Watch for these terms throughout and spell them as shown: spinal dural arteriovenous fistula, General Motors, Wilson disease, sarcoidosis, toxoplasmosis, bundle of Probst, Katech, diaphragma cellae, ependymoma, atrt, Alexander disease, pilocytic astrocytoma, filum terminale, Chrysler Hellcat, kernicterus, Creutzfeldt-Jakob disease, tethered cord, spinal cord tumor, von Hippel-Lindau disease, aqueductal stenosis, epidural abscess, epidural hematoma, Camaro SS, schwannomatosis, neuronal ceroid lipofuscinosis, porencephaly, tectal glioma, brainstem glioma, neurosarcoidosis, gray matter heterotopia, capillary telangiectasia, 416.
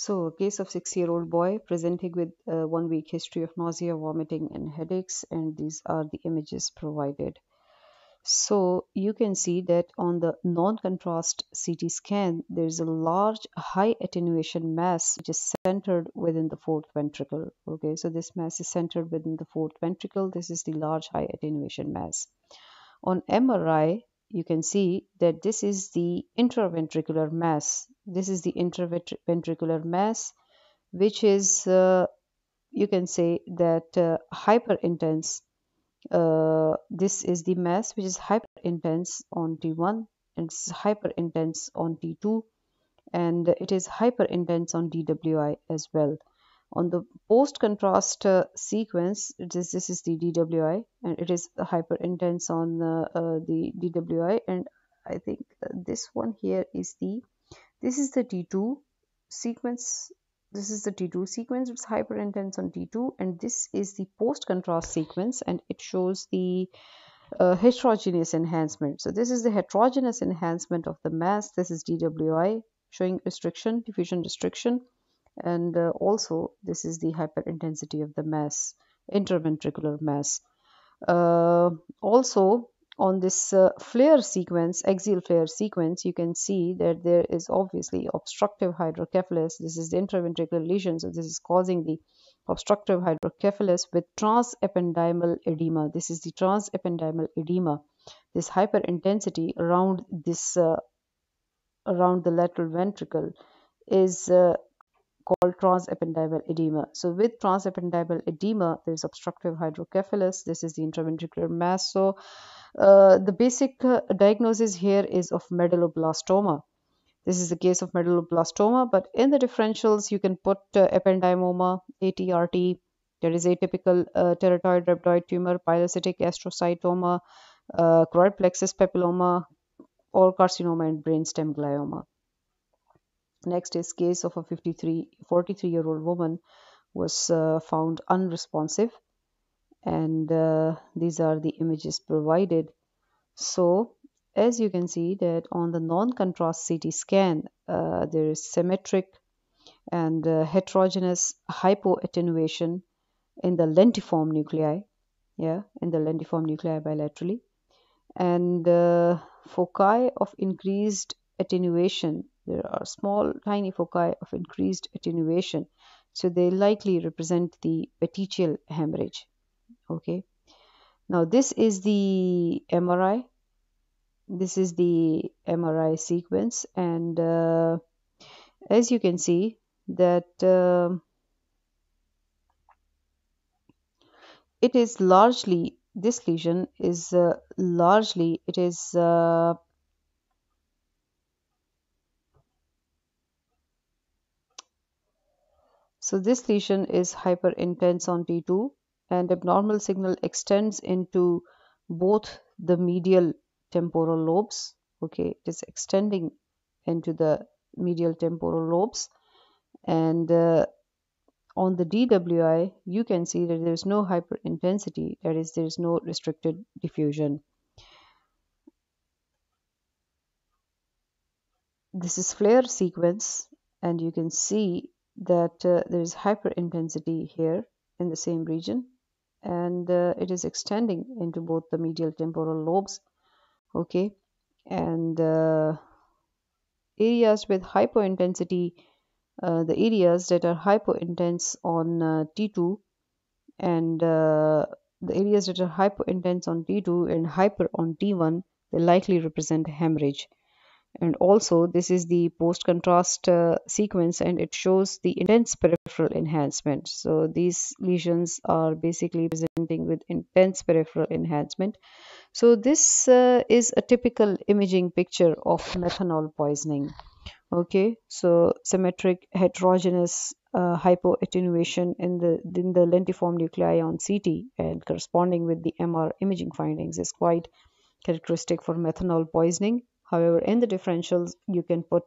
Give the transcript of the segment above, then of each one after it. So, a case of 6-year-old boy presenting with 1-week history of nausea, vomiting, and headaches, and these are the images provided. So, you can see that on the non-contrast CT scan, there is a large high attenuation mass which is centered within the fourth ventricle. Okay, so this mass is centered within the fourth ventricle. This is the large high attenuation mass. On MRI, you can see that this is the intraventricular mass. This is the intraventricular mass, which is, you can say that hyperintense. This is the mass which is hyperintense on T1, and it's hyperintense on T2, and it is hyperintense on DWI as well. On the post-contrast sequence, this is the DWI, and it is hyperintense on the DWI, and I think this one here is the, this is the T2 sequence. This is the T2 sequence, it's hyperintense on T2, and this is the post-contrast sequence, and it shows the heterogeneous enhancement. So this is the heterogeneous enhancement of the mass. This is DWI showing restriction, diffusion restriction, and also this is the hyperintensity of the mass, interventricular mass. Also, on this flare sequence, axial flare sequence, you can see that there is obviously obstructive hydrocephalus. This is the intraventricular lesion, so this is causing the obstructive hydrocephalus with transependymal edema. This is the transependymal edema. This hyperintensity around this, around the lateral ventricle is called transependymal edema. So with transependymal edema, there is obstructive hydrocephalus. This is the intraventricular mass. So the basic diagnosis here is of medulloblastoma. This is the case of medulloblastoma, but in the differentials, you can put ependymoma, atrt, that is atypical teratoid rhabdoid tumor, pilocytic astrocytoma, choroid plexus papilloma, or carcinoma and brainstem glioma. Next is case of a 43-year-old woman was found unresponsive, and these are the images provided. So as you can see that on the non-contrast CT scan, there is symmetric and heterogeneous hypoattenuation in the lentiform nuclei, in the lentiform nuclei bilaterally, and foci of increased attenuation. There are small, tiny foci of increased attenuation. So they likely represent the petechial hemorrhage. Okay. Now, this is the MRI. This is the MRI sequence. And as you can see that it is largely, this lesion is largely, it is... So this lesion is hyperintense on T2, and abnormal signal extends into both the medial temporal lobes. Okay, it is extending into the medial temporal lobes. And on the DWI, you can see that there is no hyperintensity, that is, there is no restricted diffusion. This is flare sequence, and you can see that there is hyperintensity here in the same region, and it is extending into both the medial temporal lobes. Okay, and areas with hypointensity, the areas that are hypointense on T2, and the areas that are hypointense on T2 and hyper on T1, they likely represent hemorrhage. And also, this is the post-contrast sequence, and it shows the intense peripheral enhancement. So these lesions are basically presenting with intense peripheral enhancement. So this is a typical imaging picture of methanol poisoning. Okay, so symmetric heterogeneous hypoattenuation in the lentiform nuclei on CT, and corresponding with the MR imaging findings, is quite characteristic for methanol poisoning. However, in the differentials, you can put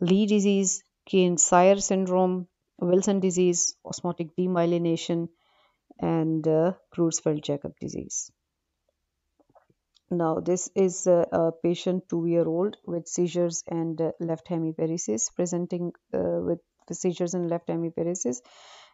Lee disease, Kearns-Sayre syndrome, Wilson disease, osmotic demyelination, and Creutzfeldt-Jakob disease. Now, this is a patient 2-year-old with seizures and left hemiparesis, presenting with seizures in left hemiparesis,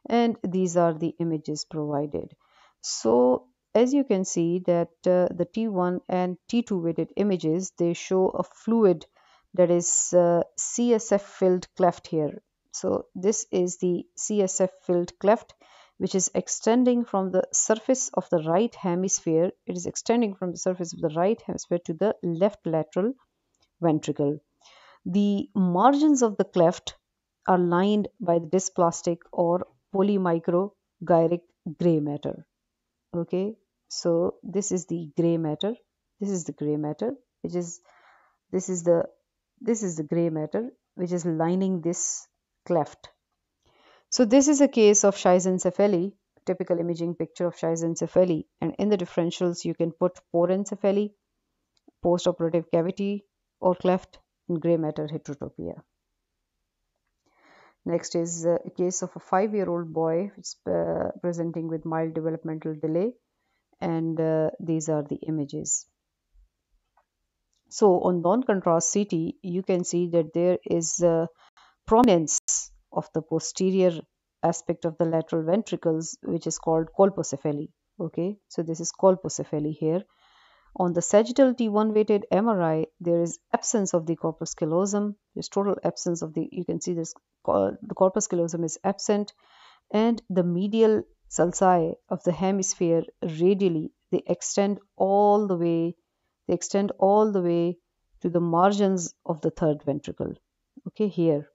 and these are the images provided. So as you can see that the T1 and T2 weighted images, they show a fluid that is CSF filled cleft here. So this is the CSF filled cleft, which is extending from the surface of the right hemisphere. It is extending from the surface of the right hemisphere to the left lateral ventricle. The margins of the cleft are lined by the dysplastic or polymicrogyric gray matter. Okay, so this is the gray matter. This is the gray matter. This is the gray matter which is lining this cleft. So this is a case of schizencephaly, typical imaging picture of schizencephaly, and in the differentials you can put porencephaly, postoperative cavity or cleft, and gray matter heterotopia. Next is a case of a 5-year-old boy presenting with mild developmental delay, and these are the images. So on non-contrast CT, you can see that there is a prominence of the posterior aspect of the lateral ventricles, which is called colpocephaly. Okay, so this is colpocephaly here. On the sagittal T1 weighted MRI, there is absence of the corpus callosum. There's total absence of the, you can see this, the corpus callosum is absent, and the medial sulci of the hemisphere radially, they extend all the way, to the margins of the third ventricle. Okay, here.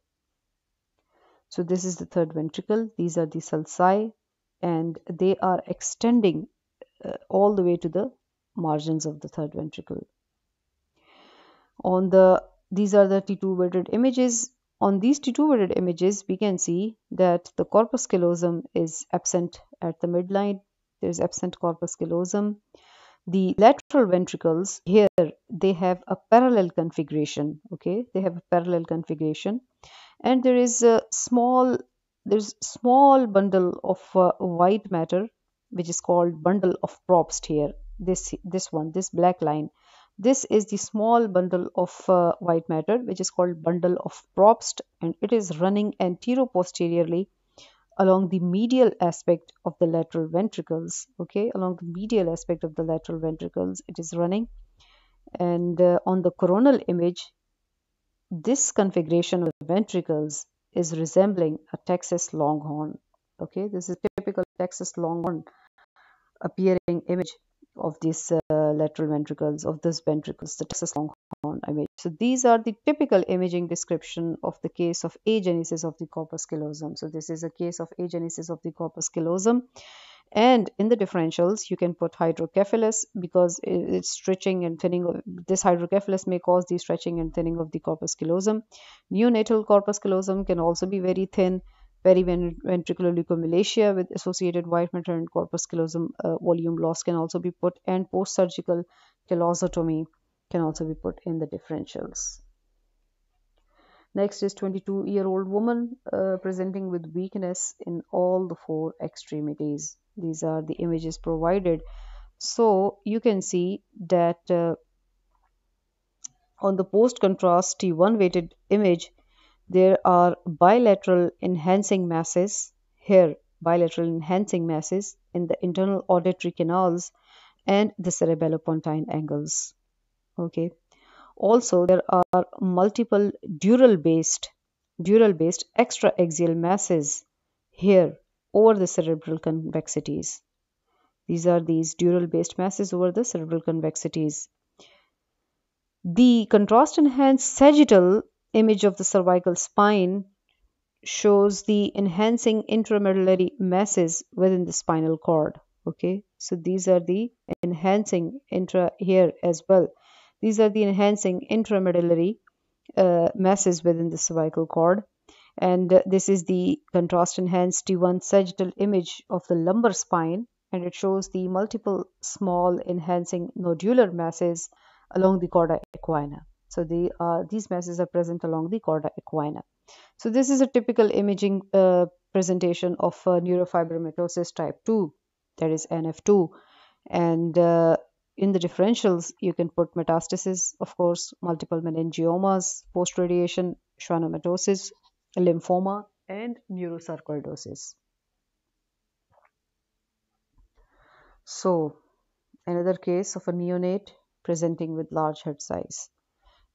So this is the third ventricle. These are the sulci, and they are extending all the way to the margins of the third ventricle. On the, these are the T2 weighted images. On these T2 weighted images, we can see that the corpus callosum is absent at the midline. There is absent corpus callosum. The lateral ventricles here, they have a parallel configuration. Okay, they have a parallel configuration, and there is a small, there's small bundle of white matter, which is called bundle of Probst here. This one, this black line, this is the small bundle of white matter, which is called bundle of Probst, and it is running anteroposteriorly along the medial aspect of the lateral ventricles. Okay, along the medial aspect of the lateral ventricles it is running, and on the coronal image, this configuration of the ventricles is resembling a Texas longhorn. Okay, this is typical Texas longhorn appearing image of these lateral ventricles, of this ventricles, the Texas longhorn image. So these are the typical imaging description of the case of agenesis of the corpus callosum. So this is a case of agenesis of the corpus callosum, and in the differentials you can put hydrocephalus, because it's stretching and thinning of this hydrocephalus may cause the stretching and thinning of the corpus callosum. Neonatal corpus callosum can also be very thin. Periventricular leukomalacia with associated white matter and corpus callosum volume loss can also be put, and post-surgical callosotomy can also be put in the differentials. Next is 22-year-old woman presenting with weakness in all the 4 extremities. These are the images provided. So you can see that on the post-contrast T1 weighted image, there are bilateral enhancing masses here, bilateral enhancing masses in the internal auditory canals and the cerebellopontine angles. Okay, also there are multiple dural based extraaxial masses here over the cerebral convexities. These are these dural based masses over the cerebral convexities. The contrast enhanced sagittal image of the cervical spine shows the enhancing intramedullary masses within the spinal cord. Okay, so these are the enhancing here as well. These are the enhancing intramedullary masses within the cervical cord, and this is the contrast enhanced T1 sagittal image of the lumbar spine, and it shows the multiple small enhancing nodular masses along the chorda equina. So these masses are present along the chorda equina. So this is a typical imaging presentation of neurofibromatosis type 2, that is NF2. And in the differentials, you can put metastasis, of course, multiple meningiomas, post-radiation, schwannomatosis, lymphoma, and neurosarcoidosis. So, another case of a neonate presenting with large head size,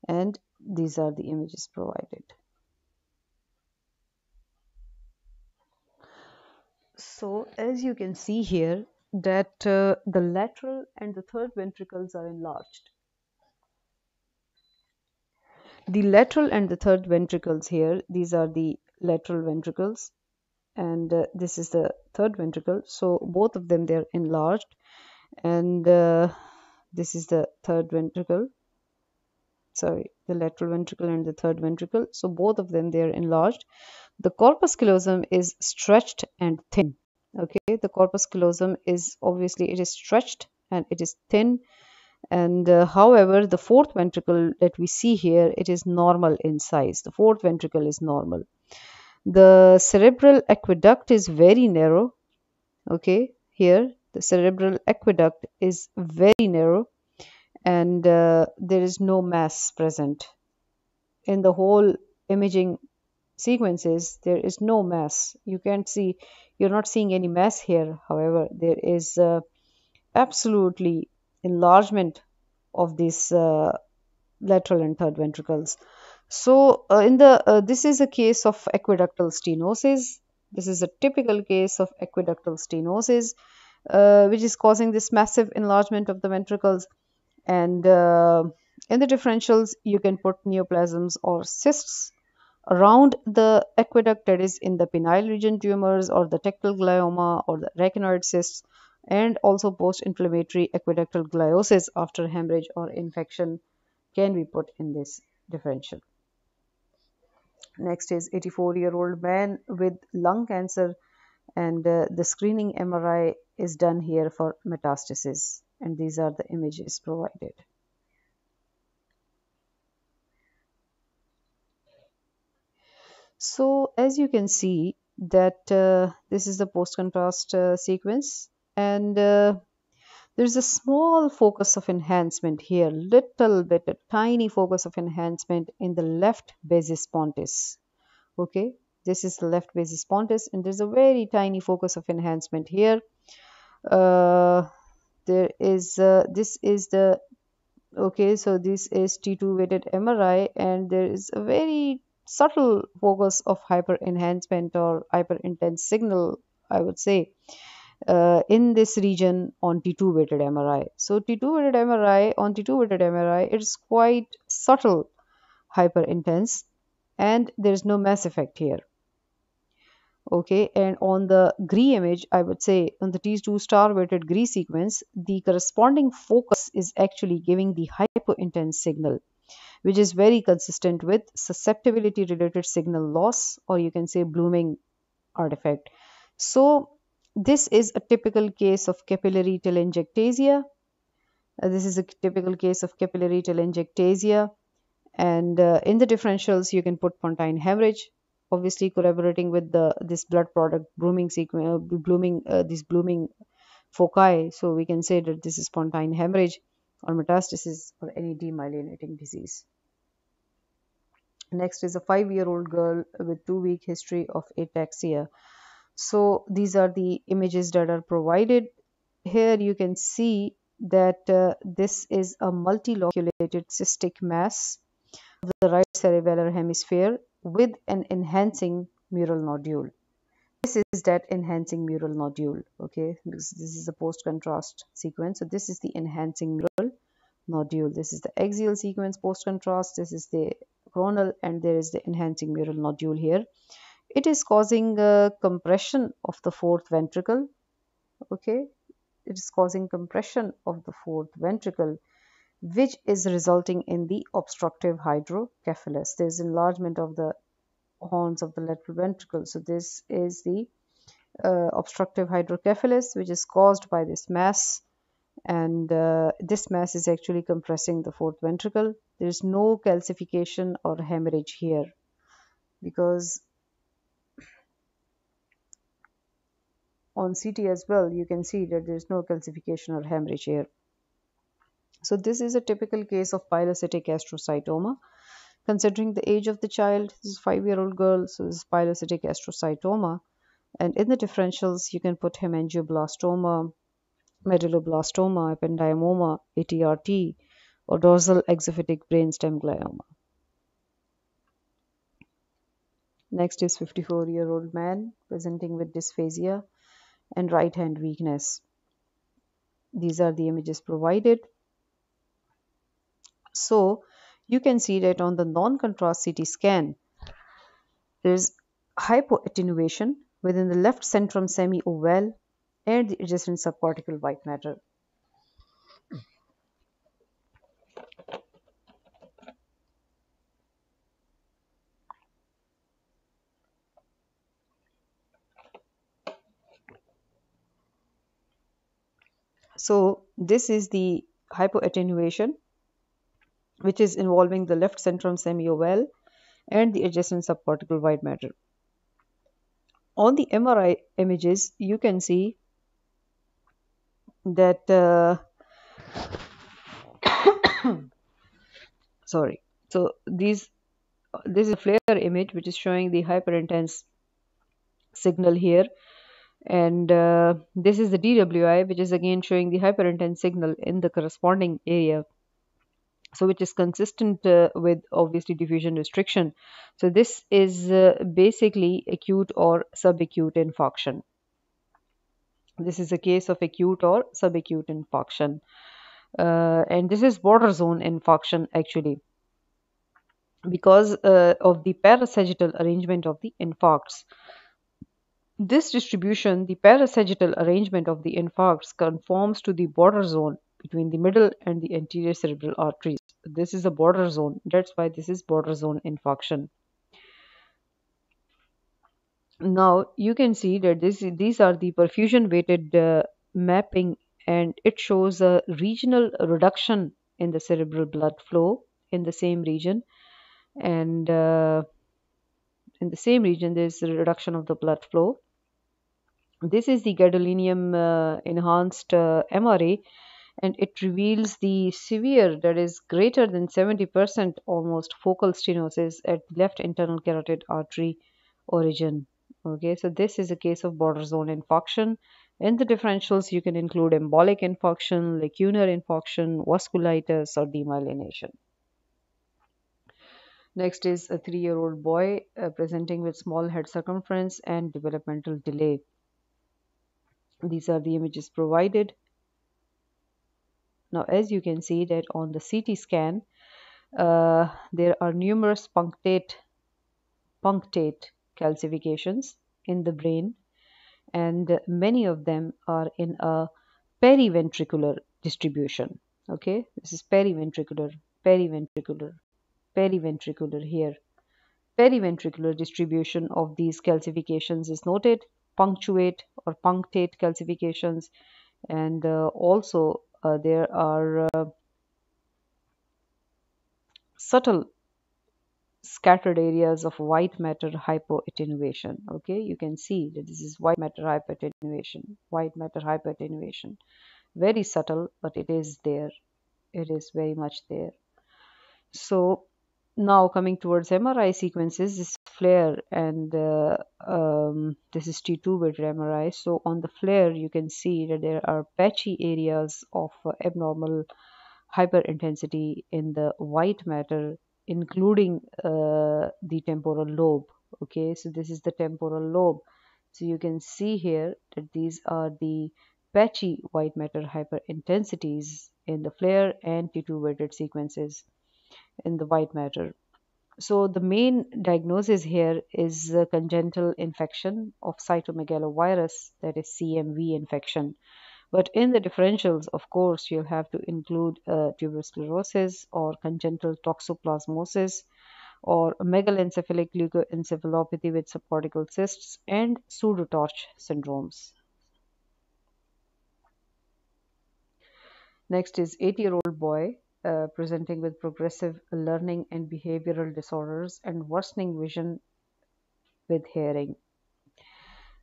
and these are the images provided. So, as you can see here, that the lateral and the third ventricles are enlarged. The lateral and the third ventricles here, these are the lateral ventricles, and this is the third ventricle. So both of them, they are enlarged, and this is the third ventricle, sorry, the lateral ventricle and the third ventricle. So both of them, they are enlarged. The corpus callosum is stretched and thin. Okay, the corpus callosum is obviously, it is stretched and it is thin, and however, the fourth ventricle that we see here, it is normal in size. The fourth ventricle is normal. The cerebral aqueduct is very narrow. Okay, here the cerebral aqueduct is very narrow, and there is no mass present in the whole imaging sequences. There is no mass. You can't see, you're not seeing any mass here. However, there is absolutely enlargement of these lateral and third ventricles. So this is a case of aqueductal stenosis. This is a typical case of aqueductal stenosis, which is causing this massive enlargement of the ventricles. And in the differentials, you can put neoplasms or cysts around the aqueduct, that is in the penile region tumors or the tectal glioma or the arachnoid cysts, and also post-inflammatory aqueductal gliosis after hemorrhage or infection can be put in this differential. Next is 84-year-old man with lung cancer, and the screening MRI is done here for metastasis, and these are the images provided. So as you can see that this is the post-contrast sequence, and there's a small focus of enhancement here, little bit, a tiny focus of enhancement in the left basis pontis. Okay, this is the left basis pontis, and there's a very tiny focus of enhancement here. So this is T2 weighted MRI, and there is a very subtle focus of hyper enhancement or hyper intense signal, I would say, in this region on T2 weighted MRI. So on T2 weighted MRI, it's quite subtle hyper intense, and there's no mass effect here. Okay, and on the Gree image, I would say on the T2 star weighted Gree sequence, the corresponding focus is actually giving the hyper intense signal, which is very consistent with susceptibility related signal loss, or you can say blooming artifact. So this is a typical case of capillary telangiectasia. And in the differentials, you can put pontine hemorrhage, obviously corroborating with this blood product blooming sequence, these blooming foci. So we can say that this is pontine hemorrhage or metastasis or any demyelinating disease. Next is a 5-year-old girl with 2-week history of ataxia. So these are the images that are provided. Here you can see that this is a multiloculated cystic mass of the right cerebellar hemisphere with an enhancing mural nodule. This is that enhancing mural nodule. Okay, this is a post-contrast sequence. So this is the enhancing mural nodule. This is the axial sequence post-contrast. This is the coronal, and there is the enhancing mural nodule here. It is causing compression of the fourth ventricle. Okay, it is causing compression of the fourth ventricle, which is resulting in the obstructive hydrocephalus. There is enlargement of the horns of the lateral ventricle. So this is the obstructive hydrocephalus, which is caused by this mass, and this mass is actually compressing the fourth ventricle. There is no calcification or hemorrhage here, because on CT as well you can see that there is no calcification or hemorrhage here. So this is a typical case of pilocytic astrocytoma. Considering the age of the child, this is a 5-year-old girl, so this is pilocytic astrocytoma. And in the differentials, you can put hemangioblastoma, medulloblastoma, ependymoma, atrt, or dorsal exophytic brainstem glioma. Next is 54-year-old man presenting with dysphagia and right hand weakness. These are the images provided. So you can see that on the non-contrast CT scan, there is hypoattenuation within the left centrum semi-ovale and the adjacent subcortical white matter. So this is the hypoattenuation, which is involving the left centrum semi-ovale and the adjacent subcortical white matter. On the MRI images, you can see that sorry, so this is a flare image which is showing the hyperintense signal here, and this is the DWI, which is again showing the hyperintense signal in the corresponding area, so which is consistent with obviously diffusion restriction. So this is basically acute or subacute infarction. This is a case of acute or subacute infarction, and this is border zone infarction actually, because of the parasagittal arrangement of the infarcts. This distribution, the parasagittal arrangement of the infarcts, conforms to the border zone between the middle and the anterior cerebral arteries. This is a border zone. That's why this is border zone infarction. Now you can see that these are the perfusion weighted mapping, and it shows a regional reduction in the cerebral blood flow in the same region, and in the same region there is a reduction of the blood flow. This is the gadolinium enhanced MRA, and it reveals the severe, that is greater than 70% almost, focal stenosis at left internal carotid artery origin. Okay, so this is a case of border zone infarction. In the differentials, you can include embolic infarction, lacunar infarction, vasculitis, or demyelination. Next is a 3-year-old boy presenting with small head circumference and developmental delay. These are the images provided. Now, as you can see that on the CT scan, there are numerous punctate calcifications in the brain, and many of them are in a periventricular distribution. Okay, this is periventricular, periventricular, periventricular here. Periventricular distribution of these calcifications is noted, punctuate or punctate calcifications, and also there are subtle scattered areas of white matter hypoattenuation. Okay, you can see that this is white matter hypoattenuation, white matter hypoattenuation, very subtle, but it is there, it is very much there. So now coming towards MRI sequences, this is flare, and this is T2 with MRI. So on the flare, you can see that there are patchy areas of abnormal hyperintensity in the white matter, including the temporal lobe. Okay, so this is the temporal lobe. So you can see here that these are the patchy white matter hyperintensities in the flare and T2 weighted sequences in the white matter. So the main diagnosis here is a congenital infection of cytomegalovirus, that is CMV infection. But in the differentials, of course, you'll have to include tuberous sclerosis or congenital toxoplasmosis or megalencephalic leukoencephalopathy with subcortical cysts and pseudotorch syndromes. Next is 8-year-old boy presenting with progressive learning and behavioral disorders and worsening vision with hearing.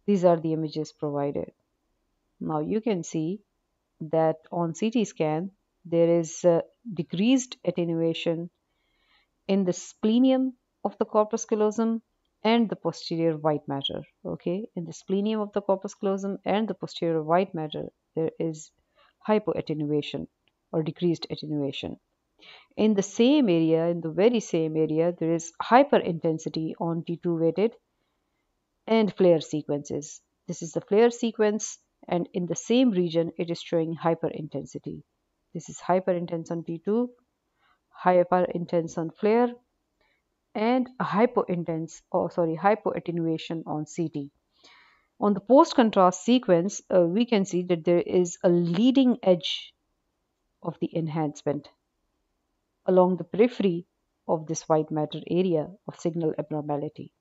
These are the images provided. Now you can see that on CT scan, there is decreased attenuation in the splenium of the corpus callosum and the posterior white matter. Okay, in the splenium of the corpus callosum and the posterior white matter, there is hypoattenuation or decreased attenuation. In the same area, in the very same area, there is hyperintensity on T2 weighted and flare sequences. This is the flare sequence, and in the same region, it is showing hyperintensity. This is hyperintense on T2, hyperintense on flare, and hypoattenuation on CT. On the post-contrast sequence, we can see that there is a leading edge of the enhancement along the periphery of this white matter area of signal abnormality.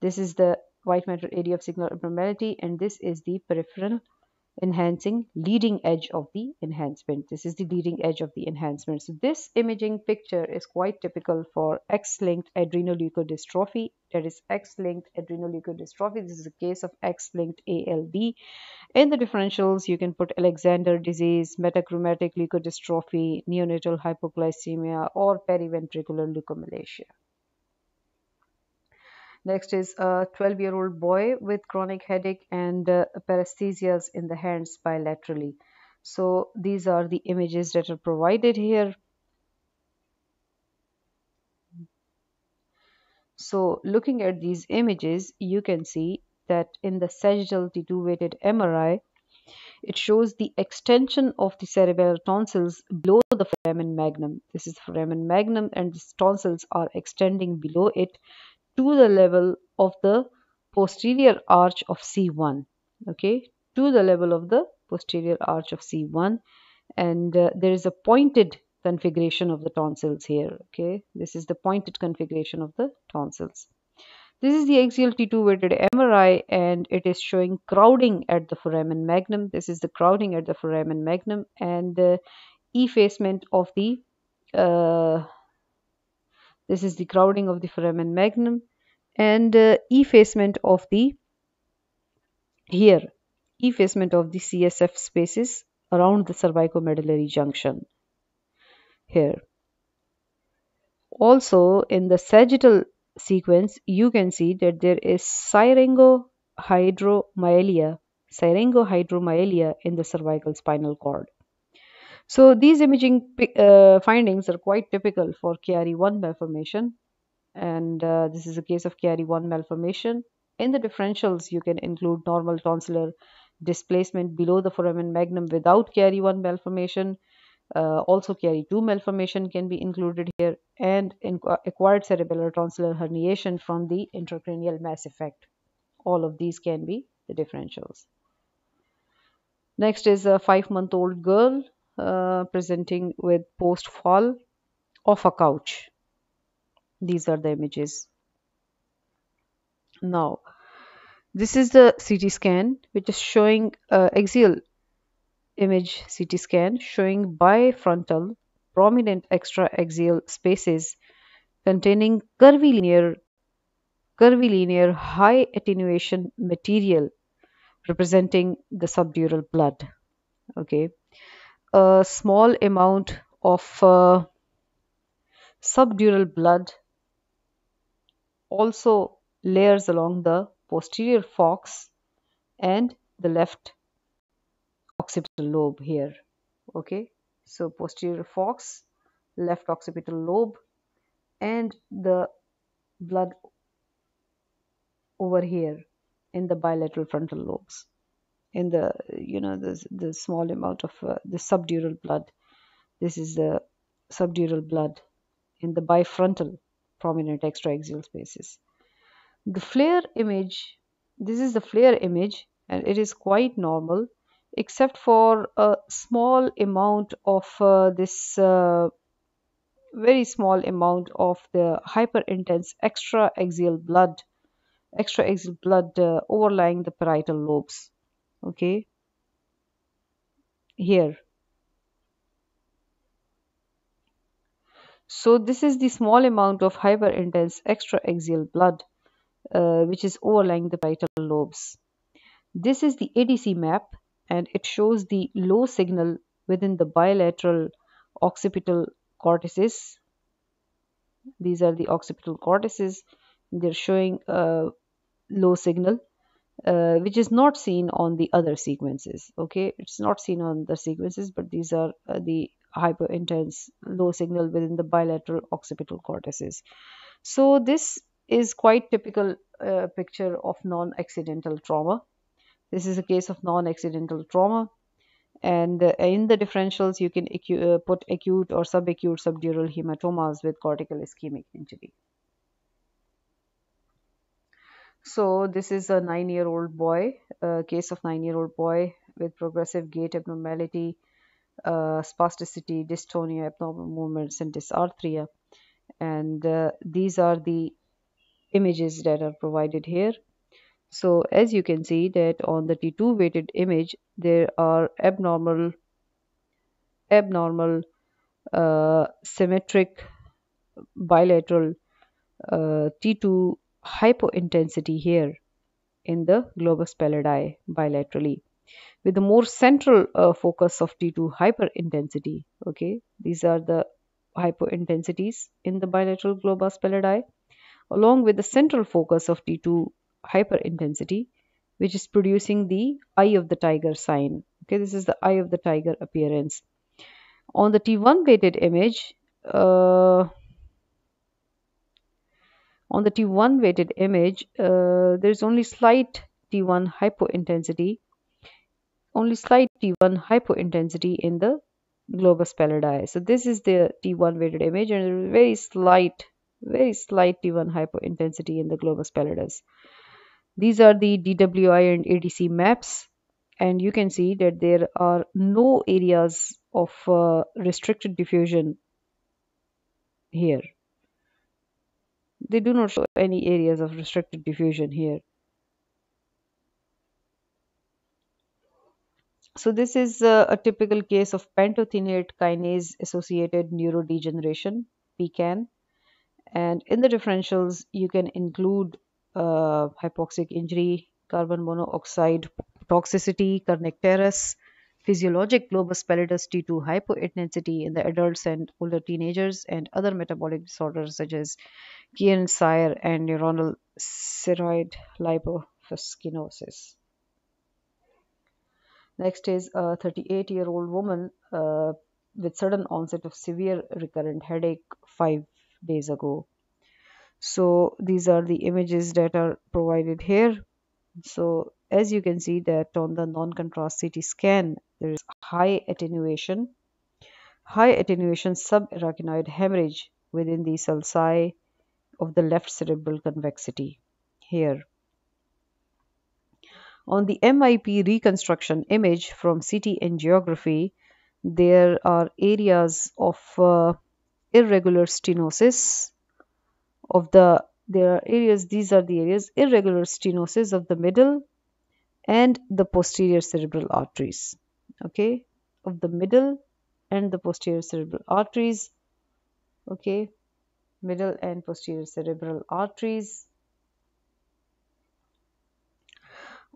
This is the white matter area of signal abnormality, and this is the peripheral enhancing leading edge of the enhancement. This is the leading edge of the enhancement. So this imaging picture is quite typical for X-linked adrenoleukodystrophy. That is X-linked adrenoleukodystrophy. This is a case of X-linked ALD. In the differentials, you can put Alexander disease, metachromatic leukodystrophy, neonatal hypoglycemia, or periventricular leukomalacia. Next is a 12-year-old boy with chronic headache and paresthesias in the hands bilaterally. So these are the images that are provided here. So looking at these images, you can see that in the sagittal T2 weighted MRI, it shows the extension of the cerebellar tonsils below the foramen magnum. This is the foramen magnum, and the tonsils are extending below it to the level of the posterior arch of C1, okay, to the level of the posterior arch of C1, and there is a pointed configuration of the tonsils here, okay. This is the pointed configuration of the tonsils. This is the axial T2 weighted MRI, and it is showing crowding at the foramen magnum. This is the crowding at the foramen magnum and effacement of the this is the crowding of the foramen magnum and effacement of the CSF spaces around the cervicomedullary junction here. Also, in the sagittal sequence, you can see that there is syringohydromyelia in the cervical spinal cord. So these imaging findings are quite typical for Chiari 1 malformation, and this is a case of Chiari 1 malformation. In the differentials, you can include normal tonsillar displacement below the foramen magnum without Chiari 1 malformation. Also, Chiari 2 malformation can be included here, and acquired cerebellar tonsillar herniation from the intracranial mass effect. All of these can be the differentials. Next is a 5-month-old girl presenting with post-fall off a couch. These are the images. Now, this is the CT scan, which is showing axial image CT scan showing bifrontal prominent extra-axial spaces containing curvilinear high attenuation material representing the subdural blood. Okay. A small amount of subdural blood also layers along the posterior fox and the left occipital lobe here. Okay, so posterior fox, left occipital lobe, and the blood over here in the bilateral frontal lobes, in the, you know, the small amount of the subdural blood. This is the subdural blood in the bifrontal prominent extraaxial spaces. The flare image, this is the flare image, and it is quite normal except for a small amount of this very small amount of the hyperintense extraaxial blood overlying the parietal lobes. Okay, here. So this is the small amount of hyperintense extraaxial blood which is overlying the parietal lobes. This is the ADC map, and it shows the low signal within the bilateral occipital cortices These are the occipital cortices. They're showing a low signal, which is not seen on the other sequences. Okay, it's not seen on the sequences, but these are the hyperintense low signal within the bilateral occipital cortices. So this is quite typical picture of non-accidental trauma. This is a case of non-accidental trauma. And in the differentials, you can put acute or subacute subdural hematomas with cortical ischemic injury. So this is a 9-year-old boy, a case of 9-year-old boy with progressive gait abnormality, spasticity, dystonia, abnormal movements, and dysarthria. And these are the images that are provided here. So as you can see that on the T2 weighted image, there are abnormal symmetric bilateral T2 hypointensity here in the globus pallidi bilaterally, with the more central focus of T2 hyperintensity. Okay, these are the hypointensities in the bilateral globus pallidi, along with the central focus of T2 hyperintensity, which is producing the eye of the tiger sign. Okay, this is the eye of the tiger appearance. On the T1 weighted image, there is only slight T1 hypointensity, in the globus pallidi. So this is the T1 weighted image, and there is very slight T1 hypointensity in the globus pallidus. These are the DWI and ADC maps, and you can see that there are no areas of restricted diffusion here. They do not show any areas of restricted diffusion here. So this is a typical case of pantothenate kinase-associated neurodegeneration, PCAN. And in the differentials, you can include hypoxic injury, carbon monoxide toxicity, kernicterus, physiologic globus pallidus T2 hypointensity in the adults and older teenagers, and other metabolic disorders such as Guillain-Sayre and neuronal ceroid lipofuscinosis. Next is a 38-year-old woman with sudden onset of severe recurrent headache 5 days ago. So these are the images that are provided here. So as you can see that on the non-contrast CT scan, there is high attenuation subarachnoid hemorrhage within the sulci of the left cerebral convexity here. On the MIP reconstruction image from CT angiography, there are areas of irregular stenosis of the middle and the posterior cerebral arteries. Okay, of the middle and the posterior cerebral arteries. Okay, middle and posterior cerebral arteries.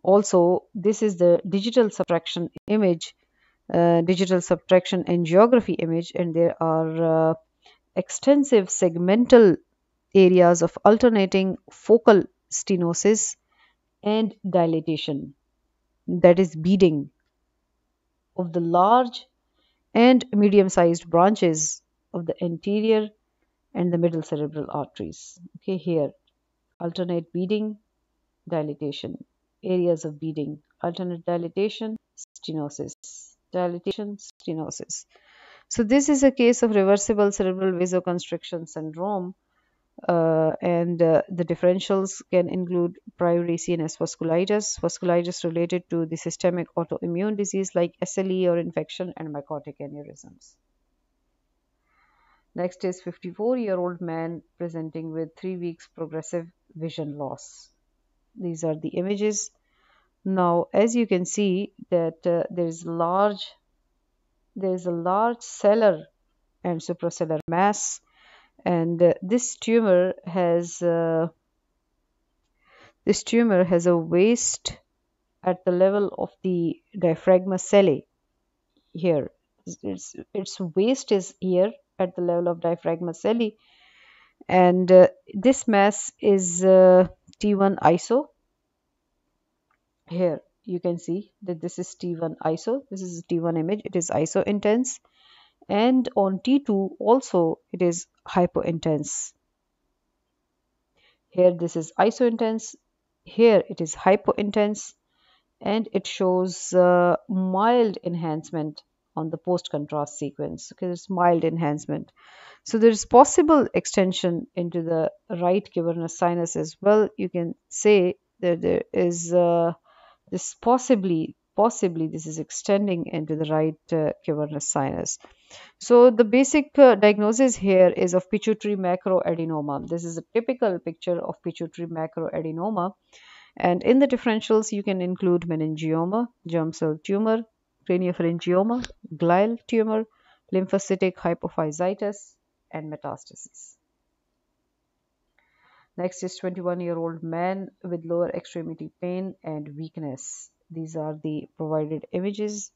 Also, this is the digital subtraction image, digital subtraction angiography image, and there are extensive segmental areas of alternating focal stenosis and dilatation, that is beading, of the large and medium-sized branches of the anterior and the middle cerebral arteries. Okay, here, alternate beading, dilatation, areas of beading, alternate dilatation, stenosis, dilatation, stenosis. So this is a case of reversible cerebral vasoconstriction syndrome, and the differentials can include primary CNS vasculitis, related to the systemic autoimmune disease like SLE or infection, and mycotic aneurysms. Next is 54-year-old man presenting with 3 weeks progressive vision loss. These are the images. Now, as you can see that there is a large cellular and supracellular mass, and this tumor has a waist at the level of the diaphragma cellae. Here, its waist is here at the level of diaphragma cellae, and this mass is T1 iso. Here you can see that this is T1 iso. This is T1 image. It is iso intense, and on T2 also it is hypo intense. Here this is iso intense. Here it is hypo intense, and it shows mild enhancement on the post contrast sequence. Okay, it's mild enhancement. So there is possible extension into the right cavernous sinus as well. You can say that there is this possibly this is extending into the right cavernous sinus. So the basic diagnosis here is of pituitary macroadenoma. This is a typical picture of pituitary macroadenoma, and in the differentials you can include meningioma, germ cell tumor, craniopharyngioma, glial tumor, lymphocytic hypophysitis, and metastasis. Next is 21-year-old man with lower extremity pain and weakness. These are the provided images.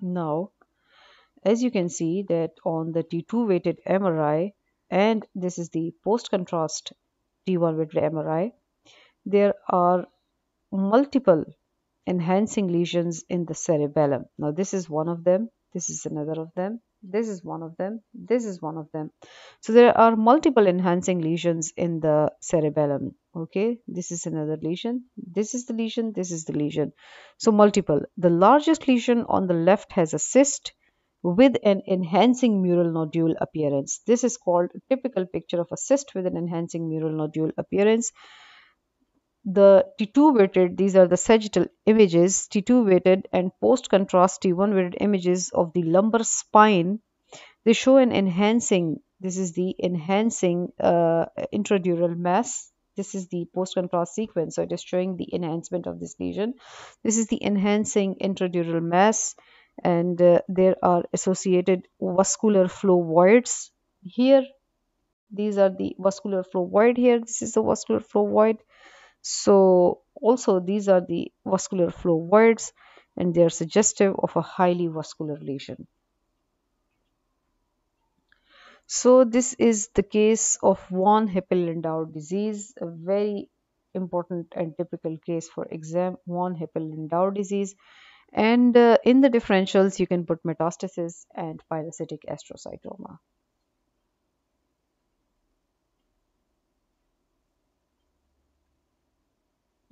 Now, as you can see that on the T2 weighted MRI, and this is the post contrast T1 weighted MRI, there are multiple enhancing lesions in the cerebellum. Now this is one of them, this is another of them, this is one of them, this is one of them. So there are multiple enhancing lesions in the cerebellum. Okay, this is another lesion, this is the lesion, this is the lesion. So multiple. The largest lesion on the left has a cyst with an enhancing mural nodule appearance. This is called a typical picture of a cyst with an enhancing mural nodule appearance. The T2 weighted, these are the sagittal images, T2 weighted and post contrast T1 weighted images of the lumbar spine. They show an enhancing, this is the enhancing intradural mass. This is the post contrast sequence, so it is showing the enhancement of this lesion. This is the enhancing intradural mass, and there are associated vascular flow voids here. These are the vascular flow void here. This is the vascular flow void. So also these are the vascular flow voids, and they are suggestive of a highly vascular lesion. So this is the case of von Hippel-Lindau disease, a very important and typical case for exam, von Hippel-Lindau disease. And in the differentials, you can put metastasis and pilocytic astrocytoma.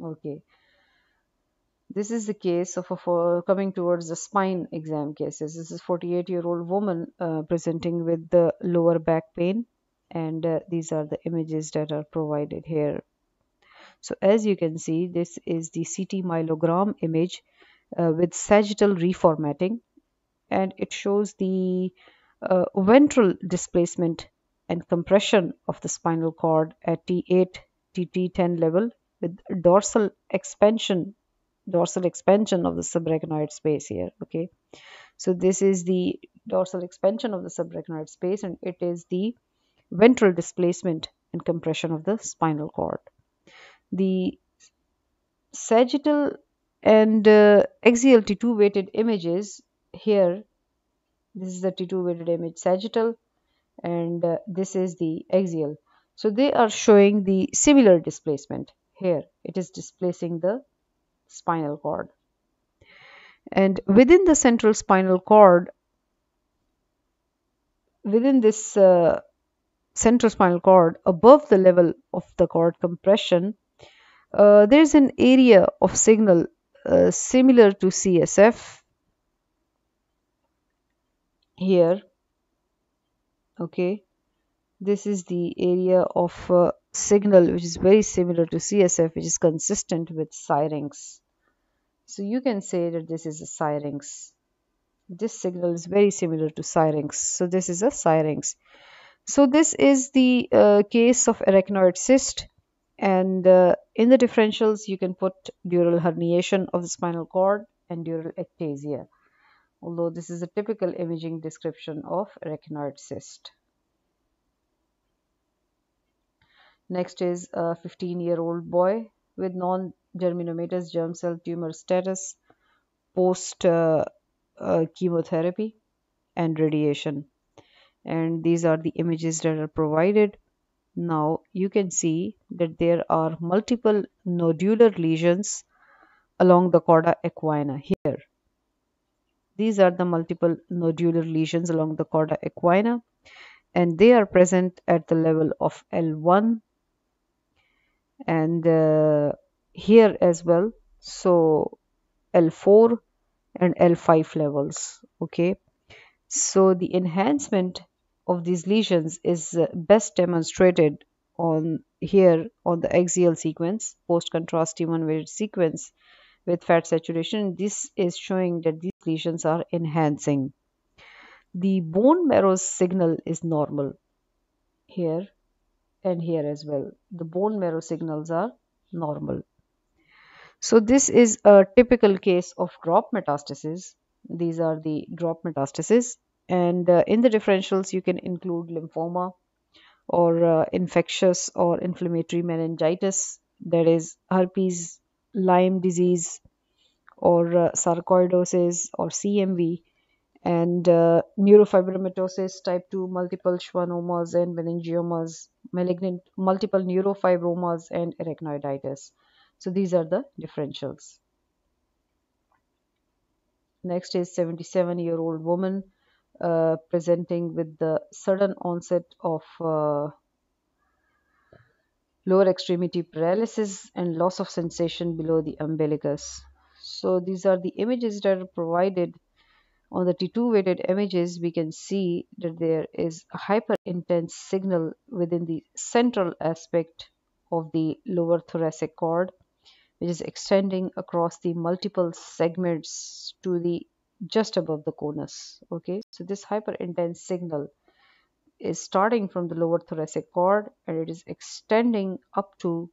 Okay, this is the case of coming towards the spine exam cases. This is 48-year-old woman presenting with the lower back pain, and these are the images that are provided here. So as you can see, this is the CT myelogram image with sagittal reformatting, and it shows the ventral displacement and compression of the spinal cord at T8, T10 level, with dorsal expansion of the subarachnoid space here. Okay, so this is the dorsal expansion of the subarachnoid space, and it is the ventral displacement and compression of the spinal cord. The sagittal and axial T2 weighted images here. This is the T2 weighted image sagittal, and this is the axial. So they are showing the similar displacement. Here it is displacing the spinal cord, and within the central spinal cord, within this central spinal cord, above the level of the cord compression, there is an area of signal similar to CSF here. Okay, this is the area of signal which is very similar to CSF, which is consistent with syrinx. So you can say that this is a syrinx. This signal is very similar to syrinx. So this is a syrinx. So this is the case of arachnoid cyst, and in the differentials you can put dural herniation of the spinal cord and dural ectasia, although this is a typical imaging description of arachnoid cyst. Next is a 15-year-old boy with non-germinamentous germ cell tumor status post chemotherapy and radiation. and these are the images that are provided. Now you can see that there are multiple nodular lesions along the chorda equina here. These are the multiple nodular lesions along the chorda equina, and they are present at the level of L1 and here as well, so L4 and L5 levels. Okay, so the enhancement of these lesions is best demonstrated on here on the axial sequence, post contrast T1-weighted sequence with fat saturation. This is showing that these lesions are enhancing. The bone marrow signal is normal here and here as well. The bone marrow signals are normal. So this is a typical case of drop metastasis. These are the drop metastases, and in the differentials you can include lymphoma or infectious or inflammatory meningitis, that is herpes, Lyme disease, or sarcoidosis or CMV, and neurofibromatosis type 2, multiple schwannomas and meningiomas, malignant multiple neurofibromas, and arachnoiditis. So these are the differentials. Next is 77-year-old woman presenting with the sudden onset of lower extremity paralysis and loss of sensation below the umbilicus. So these are the images that are provided. On the T2-weighted images, we can see that there is a hyper-intense signal within the central aspect of the lower thoracic cord, which is extending across the multiple segments to the just above the conus. Okay, so this hyper intense signal is starting from the lower thoracic cord and it is extending up to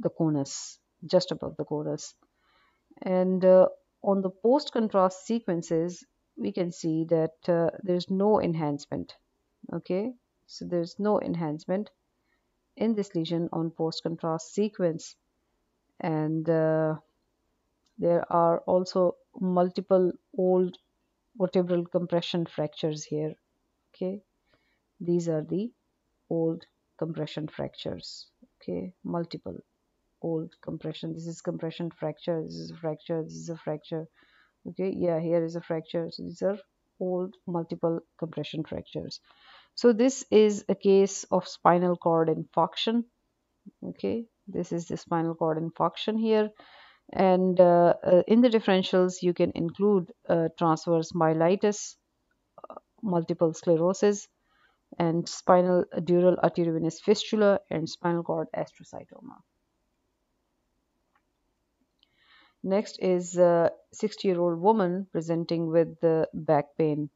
the conus, just above the conus. And on the post contrast sequences, we can see that there's no enhancement. Okay, so there's no enhancement in this lesion on post contrast sequence. And there are also multiple old vertebral compression fractures here. Okay, these are the old compression fractures. Okay, multiple old compression. This is compression fracture, this is a fracture, this is a fracture. Okay, yeah, here is a fracture. So these are old multiple compression fractures. So this is a case of spinal cord infarction. Okay, this is the spinal cord infarction here, and in the differentials you can include transverse myelitis, multiple sclerosis, and spinal dural arteriovenous fistula, and spinal cord astrocytoma. Next is a 60-year-old woman presenting with the back pain,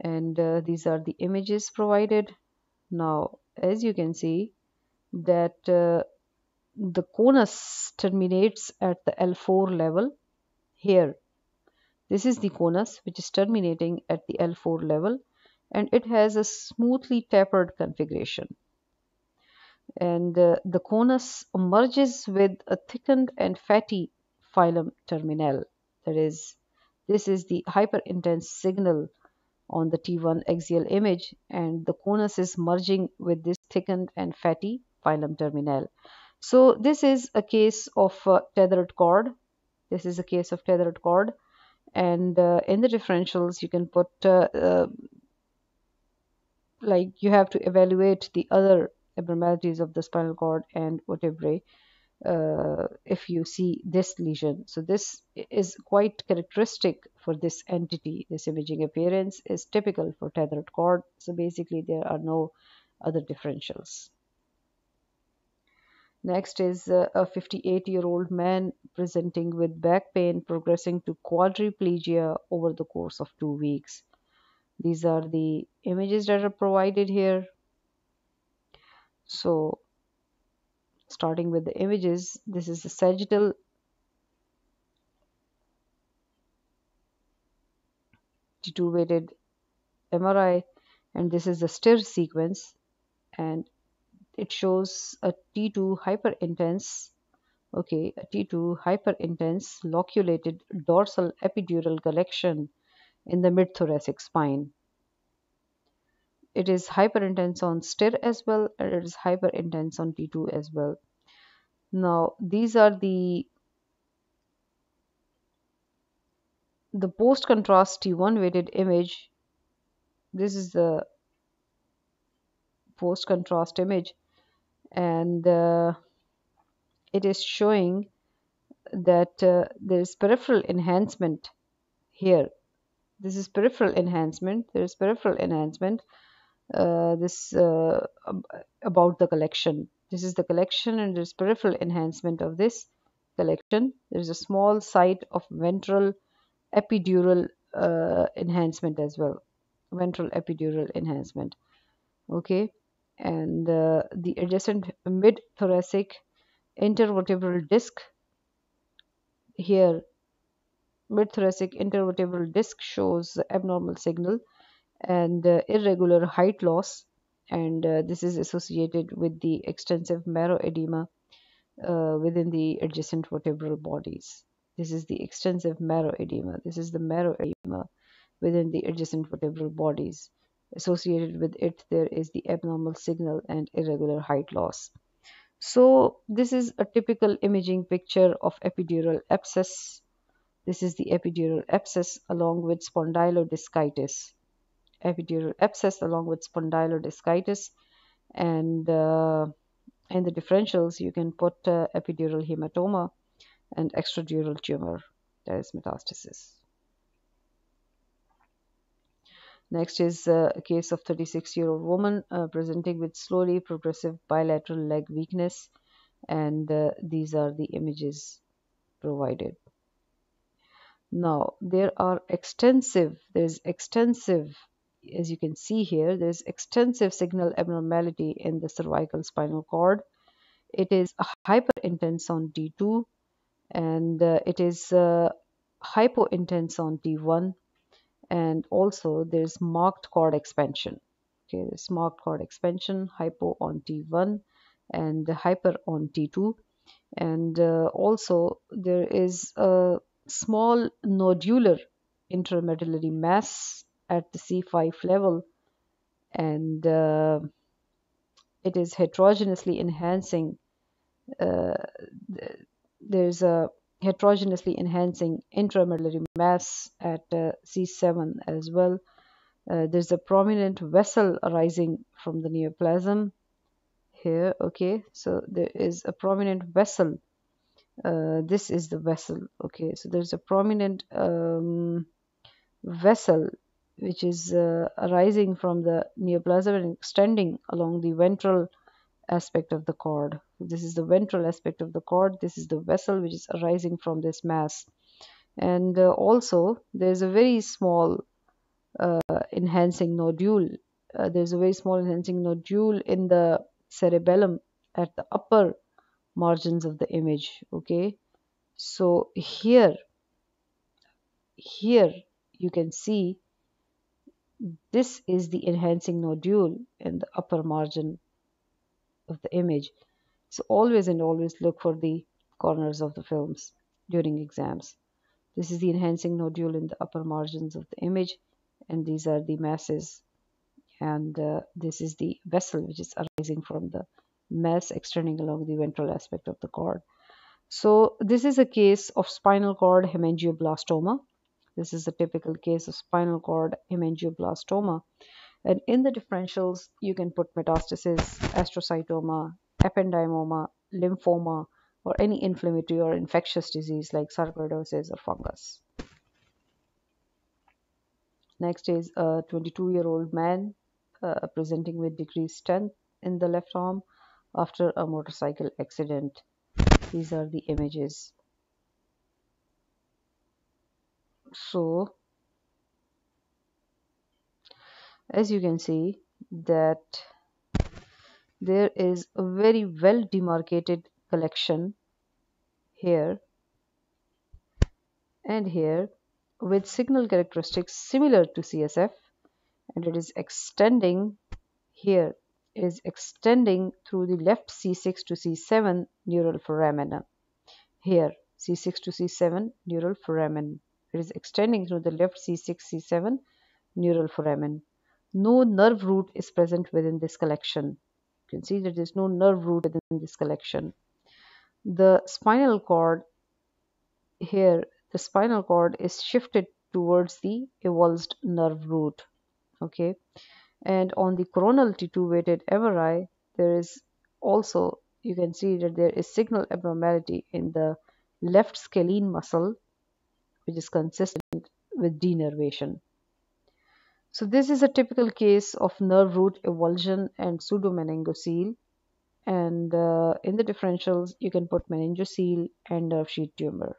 and these are the images provided. Now as you can see that the conus terminates at the L4 level here. This is the conus which is terminating at the L4 level, and it has a smoothly tapered configuration. And the conus merges with a thickened and fatty filum terminale. That is, this is the hyper-intense signal on the T1 axial image, and the conus is merging with this thickened and fatty filum terminale. So this is a case of tethered cord. This is a case of tethered cord, and in the differentials you can put like you have to evaluate the other abnormalities of the spinal cord and vertebrae if you see this lesion. So this is quite characteristic for this entity. This imaging appearance is typical for tethered cord. So basically there are no other differentials. Next is a 58-year-old man presenting with back pain progressing to quadriplegia over the course of 2 weeks. These are the images that are provided here. So starting with the images, this is the sagittal, T2-weighted MRI, and this is the STIR sequence, and it shows a T2 hyperintense, okay, a T2 hyperintense loculated dorsal epidural collection in the mid thoracic spine. It is hyperintense on STIR as well, and it is hyperintense on T2 as well. Now, these are the post-contrast T1 weighted image. This is the post-contrast image, and it is showing that there is peripheral enhancement here. This is peripheral enhancement. There is peripheral enhancement. About the collection. This is the collection, and there is peripheral enhancement of this collection. There is a small site of ventral epidural enhancement as well. Ventral epidural enhancement. Okay, and the adjacent mid-thoracic intervertebral disc here. Mid-thoracic intervertebral disc shows abnormal signal and irregular height loss, and this is associated with the extensive marrow edema within the adjacent vertebral bodies. This is the extensive marrow edema. This is the marrow edema within the adjacent vertebral bodies. Associated with it, there is the abnormal signal and irregular height loss. So this is a typical imaging picture of epidural abscess. This is the epidural abscess along with spondylodiscitis. Epidural abscess along with spondylodiscitis, and in the differentials you can put epidural hematoma and extradural tumor, that is metastasis. Next is a case of 36-year-old woman presenting with slowly progressive bilateral leg weakness, and these are the images provided. Now there is extensive, as you can see here, there is extensive signal abnormality in the cervical spinal cord. It is hyperintense on T2, and it is hypointense on T1, and also there is marked cord expansion. Okay, there is marked cord expansion, hypo on T1 and hyper on T2, and also there is a small nodular intramedullary mass at the C5 level, and it is heterogeneously enhancing. There's a heterogeneously enhancing intramedullary mass at C7 as well. There's a prominent vessel arising from the neoplasm here. Okay, so there is a prominent vessel. This is the vessel. Okay, so there's a prominent vessel which is arising from the neoplasm and extending along the ventral aspect of the cord. This is the ventral aspect of the cord. This is the vessel which is arising from this mass, and also there's a very small enhancing nodule. There's a very small enhancing nodule in the cerebellum at the upper margins of the image. Okay, so here you can see this is the enhancing nodule in the upper margin of the image. So always look for the corners of the films during exams. This is the enhancing nodule in the upper margins of the image, and these are the masses, and this is the vessel which is arising from the mass extending along the ventral aspect of the cord. So this is a case of spinal cord hemangioblastoma. This is a typical case of spinal cord hemangioblastoma, and in the differentials you can put metastasis, astrocytoma, ependymoma, lymphoma, or any inflammatory or infectious disease like sarcoidosis or fungus. Next is a 22-year-old man presenting with decreased strength in the left arm after a motorcycle accident. These are the images. So as you can see that there is a very well demarcated collection here and here, with signal characteristics similar to CSF, and it is extending here, is extending through the left C6 to C7 neural foramen. Here C6 to C7 neural foramen. It is extending through the left C6 C7 neural foramen. no nerve root is present within this collection. You can see that there is no nerve root within this collection. The spinal cord here, the spinal cord is shifted towards the avulsed nerve root. Okay, and on the coronal T2-weighted MRI, there is also, you can see that there is signal abnormality in the left scalene muscle, which is consistent with denervation. So this is a typical case of nerve root avulsion and pseudomeningocele, and in the differentials you can put meningocele and nerve sheath tumor.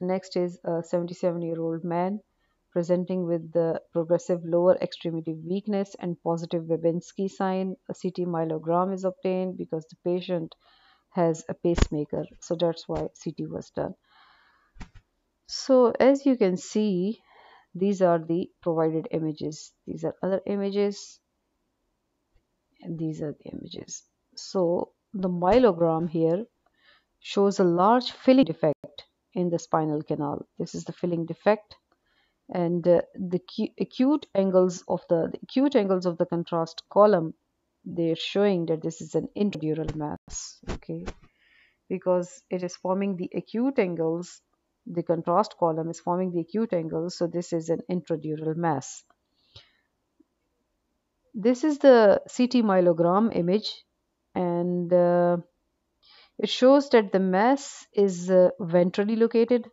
Next is a 77-year-old man presenting with the progressive lower extremity weakness and positive Babinski sign. A CT myelogram is obtained because the patient has a pacemaker, so that's why CT was done. So as you can see, these are the provided images. These are other images, and these are the images. So the myelogram here shows a large filling defect in the spinal canal. This is the filling defect, and the acute angles of the contrast column, they're showing that this is an intradural mass. Okay, because it is forming the acute angles, the contrast column is forming the acute angles, so this is an intradural mass. This is the CT myelogram image, and it shows that the mass is ventrally located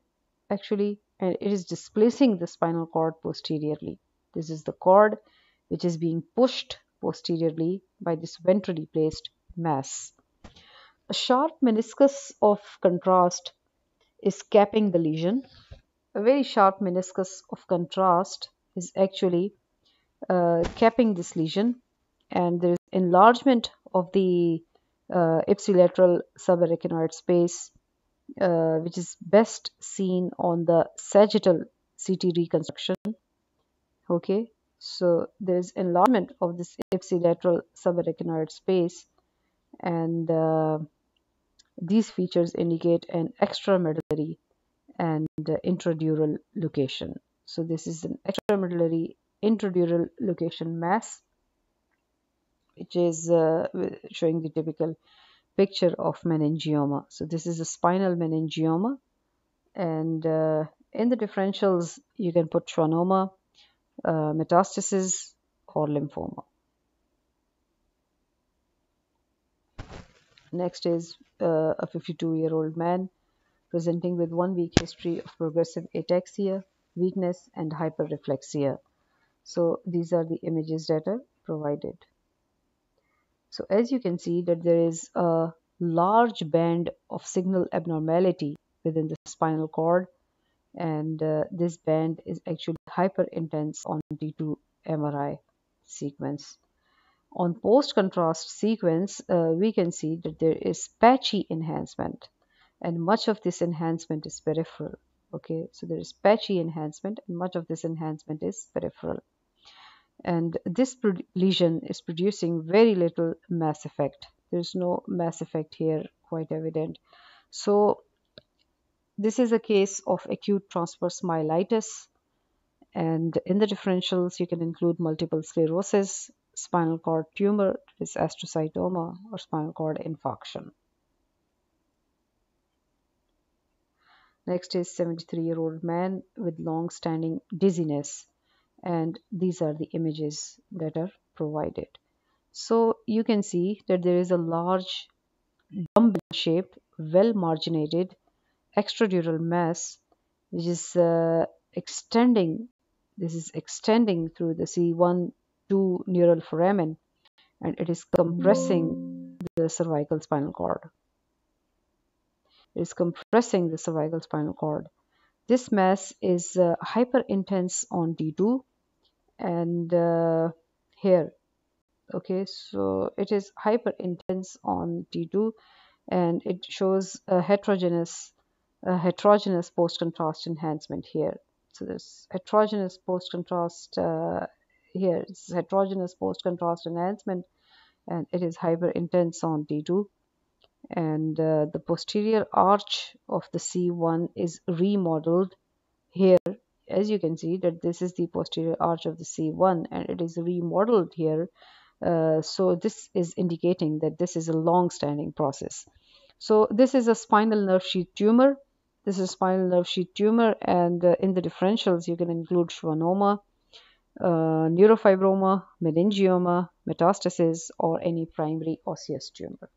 actually, and it is displacing the spinal cord posteriorly. This is the cord which is being pushed posteriorly by this ventrally placed mass. A sharp meniscus of contrast is capping the lesion. A very sharp meniscus of contrast is actually capping this lesion, and there is enlargement of the ipsilateral subarachnoid space, which is best seen on the sagittal CT reconstruction. Okay, so there is enlargement of this ipsilateral subarachnoid space, and these features indicate an extramedullary and intradural location. So this is an extramedullary intradural location mass, which is showing the typical picture of meningioma. So this is a spinal meningioma, and in the differentials you can put schwannoma, metastasis, or lymphoma. Next is a 52-year-old man presenting with 1 week history of progressive ataxia, weakness, and hyperreflexia. So these are the images that are provided. So as you can see that there is a large band of signal abnormality within the spinal cord, and this band is actually hyperintense on T2 MRI sequence. On post-contrast sequence, we can see that there is patchy enhancement, and much of this enhancement is peripheral. Okay, so there is patchy enhancement, and much of this enhancement is peripheral. And this lesion is producing very little mass effect. There is no mass effect here, quite evident. So this is a case of acute transverse myelitis, and in the differentials you can include multiple sclerosis, spinal cord tumor, is astrocytoma, or spinal cord infarction. Next is 73-year-old man with long-standing dizziness, and these are the images that are provided. So you can see that there is a large dumbbell-shaped, well-marginated extradural mass, which is extending. This is extending through the C1 to neural foramen, and it is compressing the cervical spinal cord. It is compressing the cervical spinal cord. This mass is hyperintense on T2, and here, okay, so it is hyperintense on T2, and it shows a heterogeneous post-contrast enhancement here. So this heterogeneous post-contrast here, it's heterogeneous post-contrast enhancement, and it is hyperintense on T2, and the posterior arch of the C1 is remodeled here as you can see that this is the posterior arch of the C1 and it is remodeled here. So this is indicating that this is a long-standing process. So this is a spinal nerve sheath tumor. This is spinal nerve sheath tumor, and in the differentials you can include schwannoma, neurofibroma, meningioma, metastasis, or any primary osseous tumor.